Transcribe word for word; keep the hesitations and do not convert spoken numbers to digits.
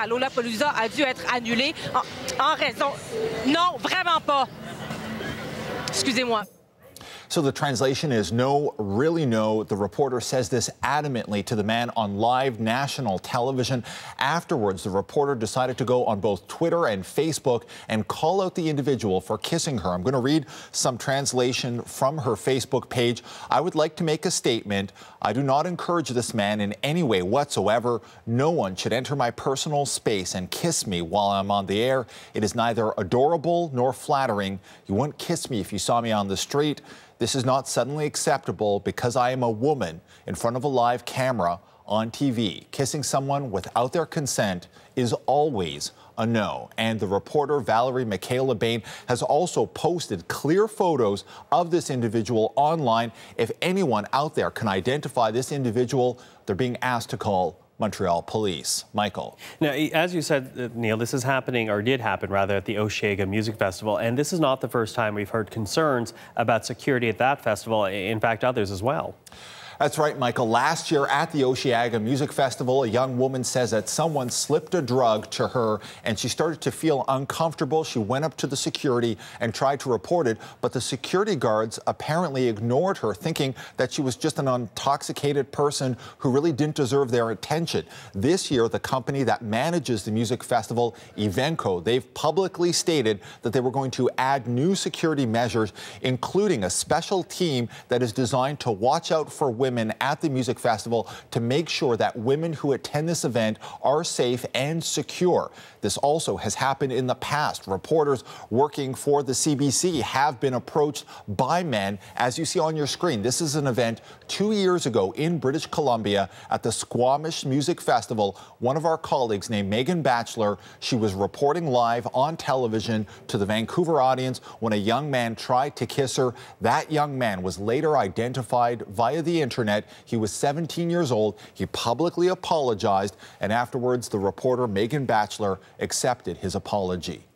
à Lollapalooza a dû être annulé en, en raison... Non, vraiment pas. Excusez-moi. So the translation is no, really no. The reporter says this adamantly to the man on live national television. Afterwards, the reporter decided to go on both Twitter and Facebook and call out the individual for kissing her. I'm going to read some translation from her Facebook page. I would like to make a statement. I do not encourage this man in any way whatsoever. No one should enter my personal space and kiss me while I'm on the air. It is neither adorable nor flattering. You wouldn't kiss me if you saw me on the street. This is not suddenly acceptable because I am a woman in front of a live camera on T V. Kissing someone without their consent is always a no. And the reporter Valerie-Micaela Bain has also posted clear photos of this individual online. If anyone out there can identify this individual, they're being asked to call Montreal Police. Michael. Now, as you said, Neil, this is happening, or did happen rather, at the Osheaga Music Festival, and this is not the first time we've heard concerns about security at that festival, in fact, others as well. That's right, Michael. Last year at the Osheaga Music Festival, a young woman says that someone slipped a drug to her and she started to feel uncomfortable. She went up to the security and tried to report it, but the security guards apparently ignored her, thinking that she was just an intoxicated person who really didn't deserve their attention. This year, the company that manages the music festival, Eventco, they've publicly stated that they were going to add new security measures, including a special team that is designed to watch out for women at the music festival to make sure that women who attend this event are safe and secure. This also has happened in the past. Reporters working for the C B C have been approached by men, as you see on your screen. This is an event two years ago in British Columbia at the Squamish Music Festival. One of our colleagues named Megan Batchelor, she was reporting live on television to the Vancouver audience when a young man tried to kiss her. That young man was later identified via the internet. He was seventeen years old. He publicly apologized, and afterwards, the reporter Megan Batchelor accepted his apology.